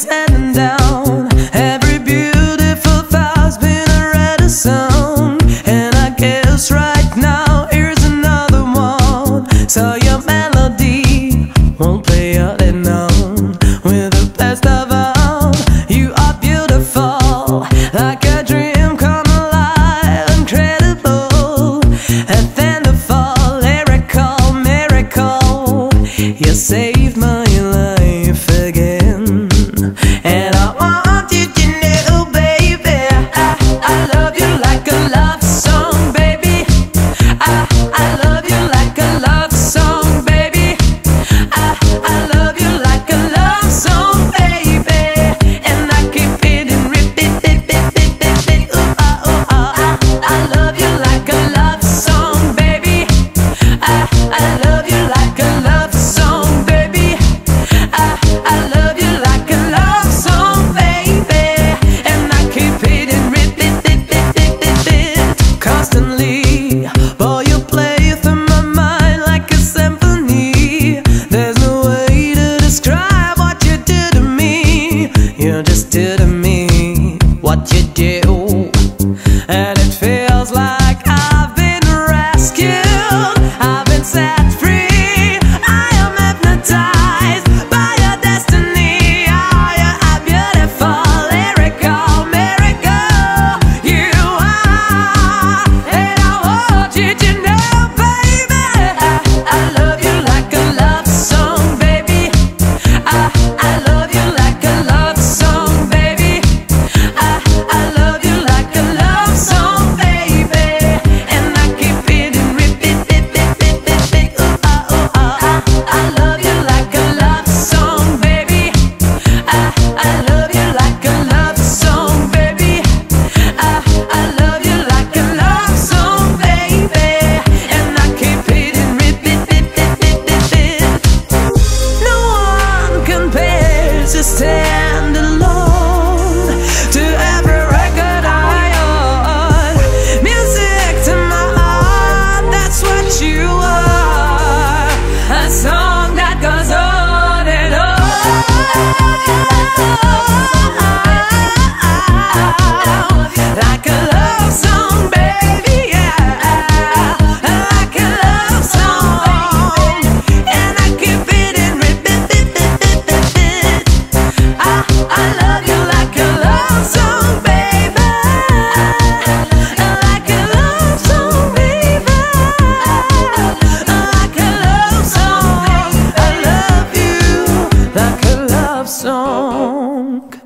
heaven's heading down. Every beautiful thought's been already sown, and I guess right now here's another one. So your melody won't play out and on. With the best of all, you are beautiful, like a dream come alive, incredible, and then the fall, lyrical, miracle. You saved my life again, and I want you to know, baby, I love you like a love song, baby. I love you like a love song, baby. I love you like a love song, baby. And I keep feeling repeat. Ooh, ah, ooh, ah. I love you like a love song, baby. I love you like a love song, baby. I love you like a love song, baby. And I keep hitting it constantly. Boy, you play through my mind like a symphony. There's no way to describe what you do to me. You just do to me what you do, and it feels like I've been rescued. I've been set free. I am hypnotized by your destiny. Oh, you're a beautiful, lyrical miracle. You are, and I want you to know, baby. I love you like a love song, baby. I love you like a love song, baby. I love you like a love song, baby. And I keep feeling repeat. Ooh, ah, ooh, ah. I love you like a love song, baby. I love you like a love song, baby. I love you like a love song, baby. And I keep hitting repeat. No one compares to stand alone to every record I own. Music to my heart, that's what you are. A song that goes on and on. Like a love song, baby, yeah. Like a love song. And I keep feeling repeat. I love you like a love song, baby. Like a love song, baby. Like a love song. I love you like a love song.